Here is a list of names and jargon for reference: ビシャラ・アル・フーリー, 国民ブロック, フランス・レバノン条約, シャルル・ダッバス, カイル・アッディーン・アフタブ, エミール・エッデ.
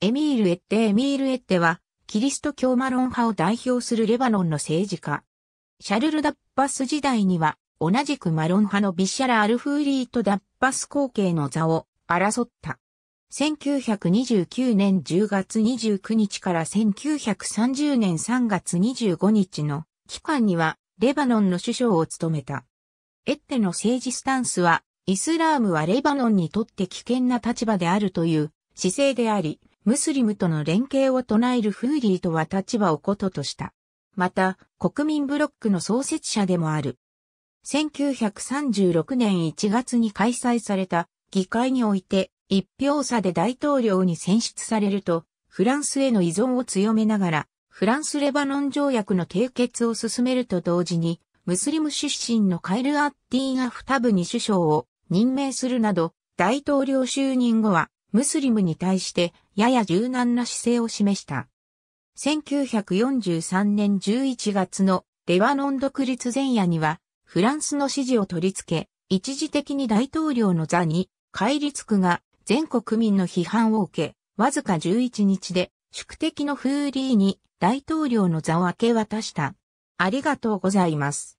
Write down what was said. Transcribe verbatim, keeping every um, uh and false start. エミール・エッテエミール・エッテは、キリスト教マロン派を代表するレバノンの政治家。シャルル・ダッバス時代には、同じくマロン派のビシャラ・アルフーリーとダッバス後継の座を争った。せんきゅうひゃくにじゅうきゅうねんじゅうがつにじゅうくにちからせんきゅうひゃくさんじゅうねんさんがつにじゅうごにちの期間には、レバノンの首相を務めた。エッテの政治スタンスは、イスラームはレバノンにとって危険な立場であるという姿勢であり、ムスリムとの連携を唱えるフーリーとは立場を異とした。また、国民ブロックの創設者でもある。せんきゅうひゃくさんじゅうろくねんいちがつに開催された議会において、一票差で大統領に選出されると、フランスへの依存を強めながら、フランス・レバノン条約の締結を進めると同時に、ムスリム出身のカイル・アッティが二部に首相を任命するなど、大統領就任後は、ムスリムに対してやや柔軟な姿勢を示した。せんきゅうひゃくよんじゅうさんねんじゅういちがつのレバノン独立前夜にはフランスの支持を取り付け、一時的に大統領の座に戒律区が全国民の批判を受け、わずかじゅういちにちで宿敵のフーリーに大統領の座を明け渡した。ありがとうございます。